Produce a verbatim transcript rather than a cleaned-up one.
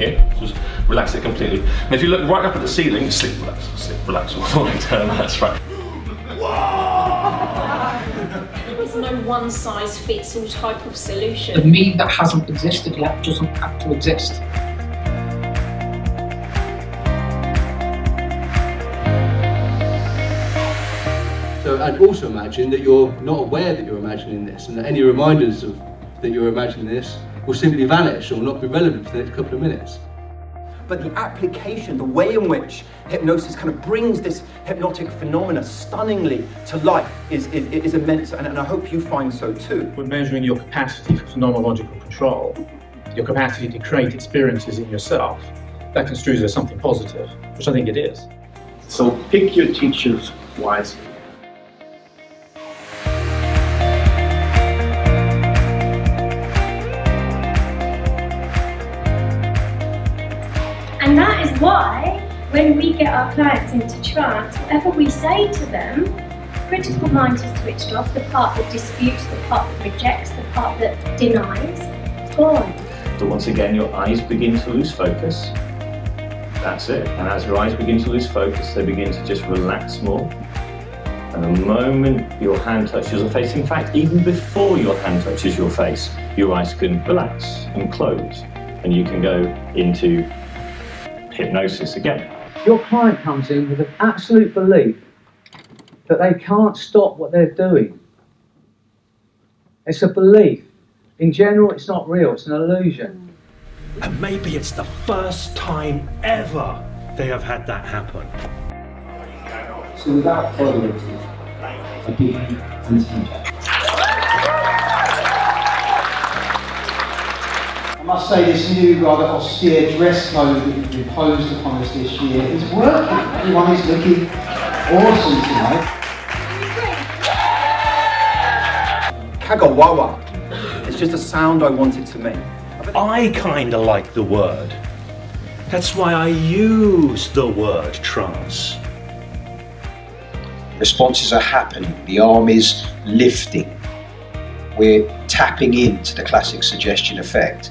here, just relax it completely. And if you look right up at the ceiling, sleep, relax, sleep, relax, all the way down, that's right. There's no one size fits all type of solution. The me that hasn't existed yet doesn't have to exist. So, and also imagine that you're not aware that you're imagining this, and that any reminders of that you're imagining this will simply vanish or not be relevant for the next couple of minutes. But the application, the way in which hypnosis kind of brings this hypnotic phenomena stunningly to life is, is, is immense, and, and I hope you find so too. When measuring your capacity for phenomenological control, your capacity to create experiences in yourself, that construes as something positive, which I think it is. So pick your teachers wisely. And that is why, when we get our clients into trance, whatever we say to them, critical mind is switched off, the part that disputes, the part that rejects, the part that denies, it's gone. So once again, your eyes begin to lose focus. That's it. And as your eyes begin to lose focus, they begin to just relax more. And the moment your hand touches your face, in fact, even before your hand touches your face, your eyes can relax and close, and you can go into hypnosis again. Your client comes in with an absolute belief that they can't stop what they're doing. It's a belief. In general, it's not real, it's an illusion. And maybe it's the first time ever they have had that happen. So without following a big and I must say, this new, rather austere dress code that you've imposed upon us this year is working. Everyone is looking awesome tonight. Kagawawa. It's just a sound I wanted to make. I kind of like the word. That's why I use the word trance. Responses are happening. The arm is lifting. We're tapping into the classic suggestion effect.